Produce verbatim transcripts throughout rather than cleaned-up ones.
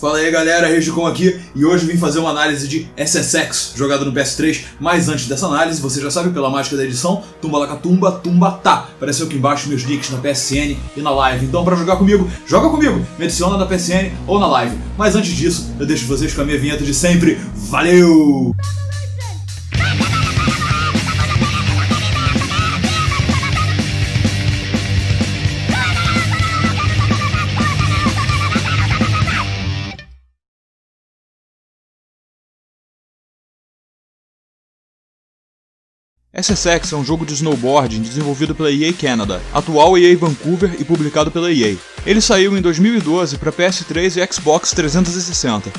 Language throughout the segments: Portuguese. Fala aí galera, Regicom aqui, e hoje vim fazer uma análise de S S X, jogado no P S três, mas antes dessa análise, você já sabe pela mágica da edição, tumba laca tumba, tumba tá, apareceu aqui embaixo meus links na P S N e na live, então pra jogar comigo, joga comigo, me adiciona na P S N ou na live, mas antes disso, eu deixo vocês com a minha vinheta de sempre, valeu! S S X é um jogo de snowboarding desenvolvido pela E A Canada, atual E A Vancouver e publicado pela E A. Ele saiu em dois mil e doze para P S três e Xbox trezentos e sessenta.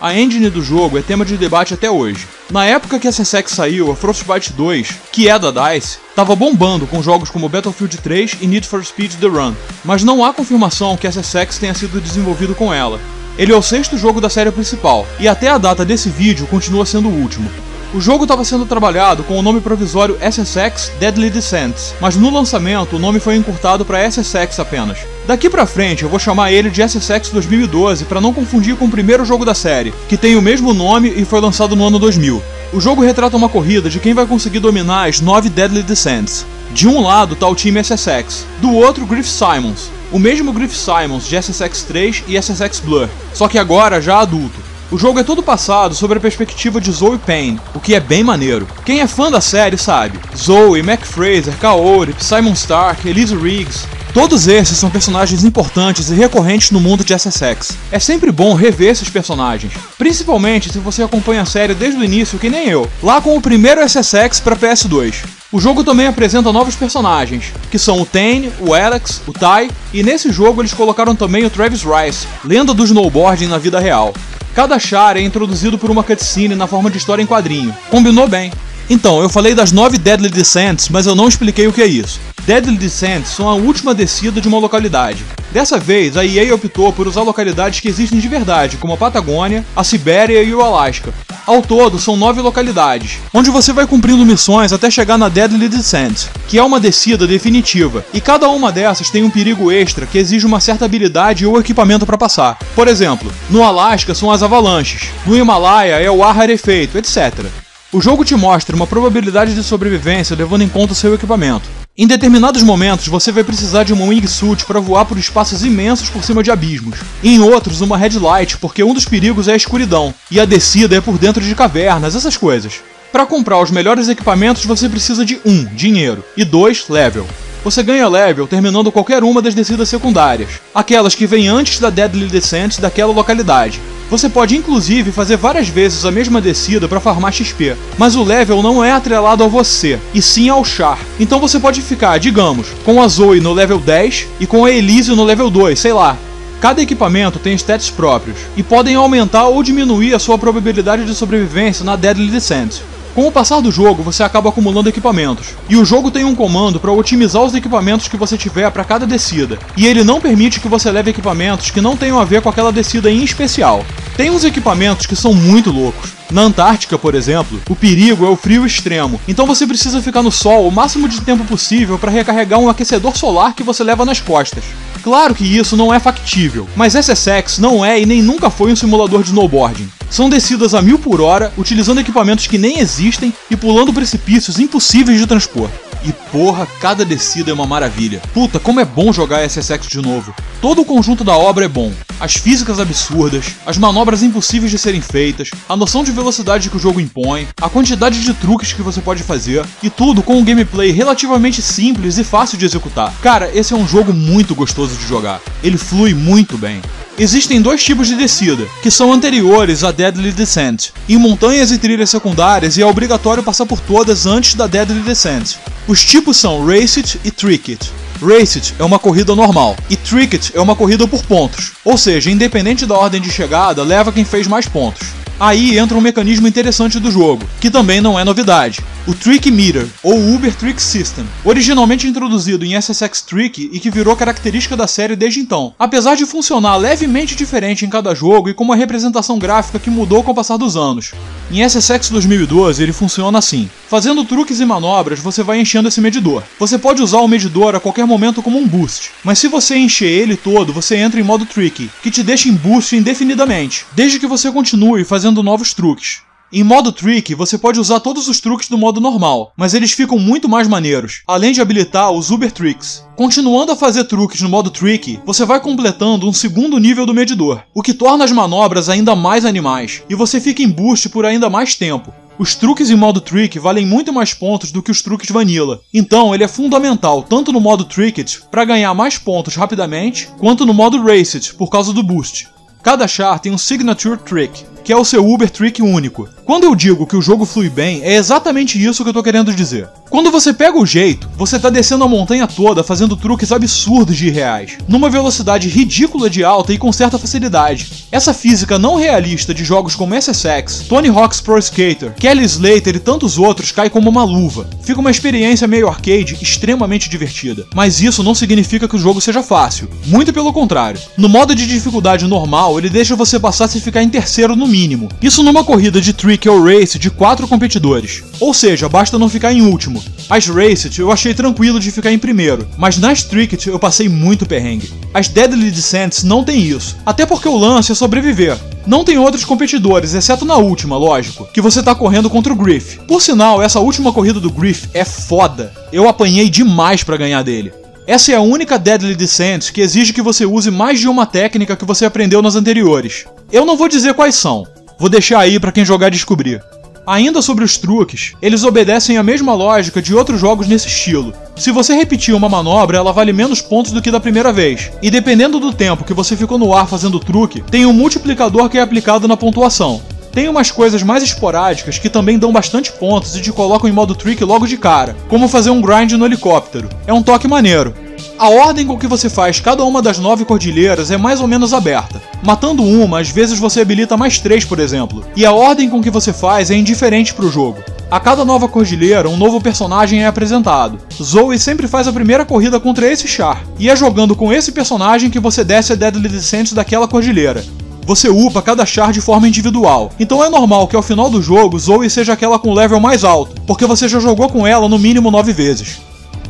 A engine do jogo é tema de debate até hoje. Na época que S S X saiu, a Frostbite dois, que é da DICE, estava bombando com jogos como Battlefield três e Need for Speed The Run, mas não há confirmação que S S X tenha sido desenvolvido com ela. Ele é o sexto jogo da série principal, e até a data desse vídeo continua sendo o último. O jogo estava sendo trabalhado com o nome provisório S S X Deadly Descents, mas no lançamento o nome foi encurtado para S S X apenas. Daqui pra frente eu vou chamar ele de S S X dois mil e doze para não confundir com o primeiro jogo da série, que tem o mesmo nome e foi lançado no ano dois mil. O jogo retrata uma corrida de quem vai conseguir dominar as nove Deadly Descents. De um lado tá o time S S X, do outro Griff Simmons, o mesmo Griff Simmons de S S X três e S S X Blur, só que agora já adulto. O jogo é todo passado sobre a perspectiva de Zoe Payne, o que é bem maneiro. Quem é fã da série sabe, Zoe, Mac Fraser, Kaori, Simon Stark, Elise Riggs, todos esses são personagens importantes e recorrentes no mundo de S S X. É sempre bom rever esses personagens, principalmente se você acompanha a série desde o início que nem eu, lá com o primeiro S S X para P S dois. O jogo também apresenta novos personagens, que são o Tane, o Alex, o Ty, e nesse jogo eles colocaram também o Travis Rice, lenda do snowboarding na vida real. Cada char é introduzido por uma cutscene na forma de história em quadrinho. Combinou bem. Então, eu falei das nove Deadly Descents, mas eu não expliquei o que é isso. Deadly Descents são a última descida de uma localidade. Dessa vez, a E A optou por usar localidades que existem de verdade, como a Patagônia, a Sibéria e o Alasca. Ao todo, são nove localidades, onde você vai cumprindo missões até chegar na Deadly Descent, que é uma descida definitiva, e cada uma dessas tem um perigo extra que exige uma certa habilidade ou equipamento para passar. Por exemplo, no Alasca são as avalanches, no Himalaia é o ar rarefeito, etcétera. O jogo te mostra uma probabilidade de sobrevivência levando em conta o seu equipamento. Em determinados momentos, você vai precisar de uma wingsuit para voar por espaços imensos por cima de abismos. E em outros, uma headlight, porque um dos perigos é a escuridão, e a descida é por dentro de cavernas, essas coisas. Para comprar os melhores equipamentos, você precisa de um, dinheiro, e dois, level. Você ganha level terminando qualquer uma das descidas secundárias, aquelas que vêm antes da Deadly Descent daquela localidade. Você pode inclusive fazer várias vezes a mesma descida para farmar X P, mas o level não é atrelado a você, e sim ao char. Então você pode ficar, digamos, com a Zoe no level dez e com a Elise no level dois, sei lá. Cada equipamento tem stats próprios, e podem aumentar ou diminuir a sua probabilidade de sobrevivência na Deadly Descent. Com o passar do jogo, você acaba acumulando equipamentos, e o jogo tem um comando para otimizar os equipamentos que você tiver para cada descida, e ele não permite que você leve equipamentos que não tenham a ver com aquela descida em especial. Tem uns equipamentos que são muito loucos. Na Antártica, por exemplo, o perigo é o frio extremo, então você precisa ficar no sol o máximo de tempo possível para recarregar um aquecedor solar que você leva nas costas. Claro que isso não é factível, mas S S X não é e nem nunca foi um simulador de snowboarding. São descidas a mil por hora, utilizando equipamentos que nem existem e pulando precipícios impossíveis de transpor. E porra, cada descida é uma maravilha. Puta, como é bom jogar S S X de novo. Todo o conjunto da obra é bom. As físicas absurdas, as manobras impossíveis de serem feitas, a noção de velocidade que o jogo impõe, a quantidade de truques que você pode fazer, e tudo com um gameplay relativamente simples e fácil de executar. Cara, esse é um jogo muito gostoso de jogar. Ele flui muito bem. Existem dois tipos de descida, que são anteriores à Deadly Descent. Em montanhas e trilhas secundárias, e é obrigatório passar por todas antes da Deadly Descent. Os tipos são Race It e Trick It. Race It é uma corrida normal, e Trick It é uma corrida por pontos, ou seja, independente da ordem de chegada, leva quem fez mais pontos. Aí entra um mecanismo interessante do jogo, que também não é novidade. O Trick Meter, ou Uber Trick System, originalmente introduzido em S S X Trick e que virou característica da série desde então. Apesar de funcionar levemente diferente em cada jogo e com uma representação gráfica que mudou com o passar dos anos. Em S S X dois mil e doze ele funciona assim. Fazendo truques e manobras você vai enchendo esse medidor. Você pode usar o medidor a qualquer momento como um boost, mas se você encher ele todo você entra em modo Trick, que te deixa em boost indefinidamente, desde que você continue fazendo novos truques. Em modo Trick, você pode usar todos os truques do modo normal, mas eles ficam muito mais maneiros, além de habilitar os Uber Tricks. Continuando a fazer truques no modo Trick, você vai completando um segundo nível do medidor, o que torna as manobras ainda mais animais, e você fica em boost por ainda mais tempo. Os truques em modo Trick valem muito mais pontos do que os truques Vanilla, então ele é fundamental tanto no modo Trick para ganhar mais pontos rapidamente, quanto no modo Race It por causa do boost. Cada char tem um Signature Trick, que é o seu Uber Trick único. Quando eu digo que o jogo flui bem, é exatamente isso que eu tô querendo dizer. Quando você pega o jeito, você tá descendo a montanha toda fazendo truques absurdos de irreais, numa velocidade ridícula de alta e com certa facilidade. Essa física não realista de jogos como S S X, Tony Hawk's Pro Skater, Kelly Slater e tantos outros cai como uma luva. Fica uma experiência meio arcade extremamente divertida, mas isso não significa que o jogo seja fácil, muito pelo contrário. No modo de dificuldade normal, ele deixa você passar se ficar em terceiro no mínimo, isso numa corrida de Trick ou Race de quatro competidores, ou seja, basta não ficar em último. As Race eu achei tranquilo de ficar em primeiro, mas nas Trick eu passei muito perrengue. As Deadly Descents não tem isso, até porque o lance é sobreviver. Não tem outros competidores, exceto na última, lógico, que você tá correndo contra o Griff. Por sinal, essa última corrida do Griff é foda, eu apanhei demais pra ganhar dele. Essa é a única Deadly Descent que exige que você use mais de uma técnica que você aprendeu nas anteriores. Eu não vou dizer quais são, vou deixar aí pra quem jogar descobrir. Ainda sobre os truques, eles obedecem a mesma lógica de outros jogos nesse estilo. Se você repetir uma manobra, ela vale menos pontos do que da primeira vez, e dependendo do tempo que você ficou no ar fazendo o truque, tem um multiplicador que é aplicado na pontuação. Tem umas coisas mais esporádicas que também dão bastante pontos e te colocam em modo Trick logo de cara, como fazer um grind no helicóptero. É um toque maneiro. A ordem com que você faz cada uma das nove cordilheiras é mais ou menos aberta. Matando uma, às vezes você habilita mais três, por exemplo, e a ordem com que você faz é indiferente para o jogo. A cada nova cordilheira, um novo personagem é apresentado. Zoe sempre faz a primeira corrida contra esse char, e é jogando com esse personagem que você desce a Deadly Descent daquela cordilheira. Você upa cada char de forma individual, então é normal que ao final do jogo Zoe seja aquela com o level mais alto, porque você já jogou com ela no mínimo nove vezes.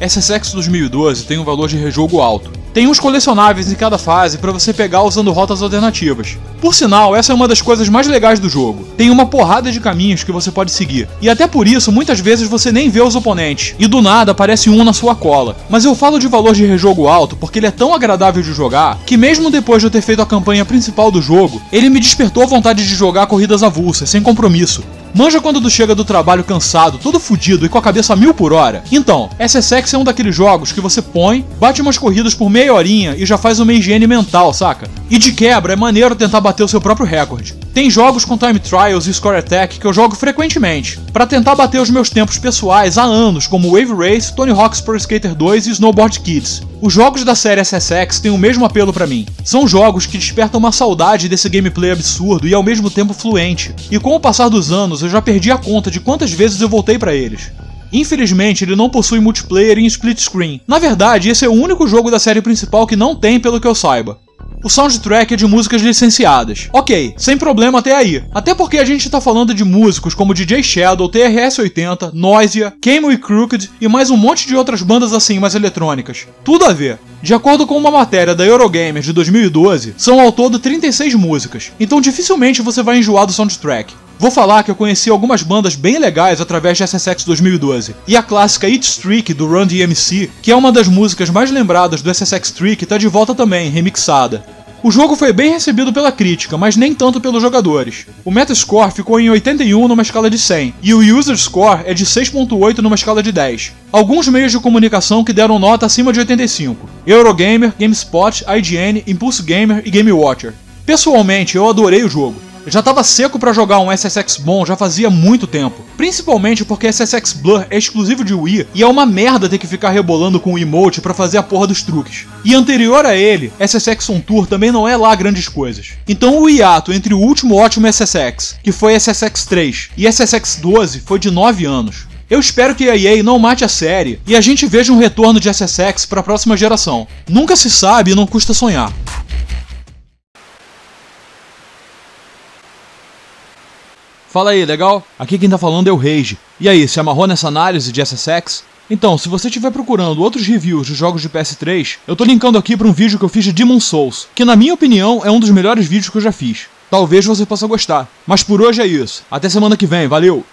S S X dois mil e doze tem um valor de rejogo alto. Tem uns colecionáveis em cada fase para você pegar usando rotas alternativas. Por sinal, essa é uma das coisas mais legais do jogo. Tem uma porrada de caminhos que você pode seguir, e até por isso muitas vezes você nem vê os oponentes, e do nada aparece um na sua cola. Mas eu falo de valor de rejogo alto porque ele é tão agradável de jogar, que mesmo depois de eu ter feito a campanha principal do jogo, ele me despertou a vontade de jogar corridas avulsas, sem compromisso. Manja quando tu chega do trabalho cansado, todo fudido e com a cabeça a mil por hora? Então, S S X é um daqueles jogos que você põe, bate umas corridas por meia horinha e já faz uma higiene mental, saca? E de quebra é maneiro tentar bater o seu próprio recorde. Tem jogos com time trials e score attack que eu jogo frequentemente, pra tentar bater os meus tempos pessoais há anos, como Wave Race, Tony Hawk's Pro Skater dois e Snowboard Kids. Os jogos da série S S X têm o mesmo apelo pra mim. São jogos que despertam uma saudade desse gameplay absurdo e ao mesmo tempo fluente, e com o passar dos anos eu já perdi a conta de quantas vezes eu voltei pra eles. Infelizmente, ele não possui multiplayer em split screen. Na verdade, esse é o único jogo da série principal que não tem, pelo que eu saiba. O soundtrack é de músicas licenciadas. Ok, sem problema até aí. Até porque a gente tá falando de músicos como D J Shadow, T R S oitenta, Noisia, Camel e Crooked e mais um monte de outras bandas assim mais eletrônicas. Tudo a ver. De acordo com uma matéria da Eurogamer de dois mil e doze, são ao todo trinta e seis músicas, então dificilmente você vai enjoar do soundtrack. Vou falar que eu conheci algumas bandas bem legais através de S S X dois mil e doze, e a clássica It's Trick do Run D M C, que é uma das músicas mais lembradas do S S X Trick, tá de volta também, remixada. O jogo foi bem recebido pela crítica, mas nem tanto pelos jogadores. O Metascore ficou em oitenta e um numa escala de cem, e o User Score é de seis ponto oito numa escala de dez. Alguns meios de comunicação que deram nota acima de oitenta e cinco. Eurogamer, GameSpot, I G N, Impulse Gamer e Game Watcher. Pessoalmente, eu adorei o jogo. Eu já tava seco pra jogar um S S X bom já fazia muito tempo, principalmente porque S S X Blur é exclusivo de Wii e é uma merda ter que ficar rebolando com o emote pra fazer a porra dos truques. E anterior a ele, S S X On Tour também não é lá grandes coisas. Então o hiato entre o último ótimo S S X, que foi S S X três, e S S X doze foi de nove anos. Eu espero que a E A não mate a série e a gente veja um retorno de S S X para a próxima geração. Nunca se sabe e não custa sonhar. Fala aí, legal? Aqui quem tá falando é o Rage. E aí, se amarrou nessa análise de S S X? Então, se você estiver procurando outros reviews de jogos de P S três, eu tô linkando aqui para um vídeo que eu fiz de Demon Souls, que na minha opinião é um dos melhores vídeos que eu já fiz. Talvez você possa gostar. Mas por hoje é isso. Até semana que vem, valeu!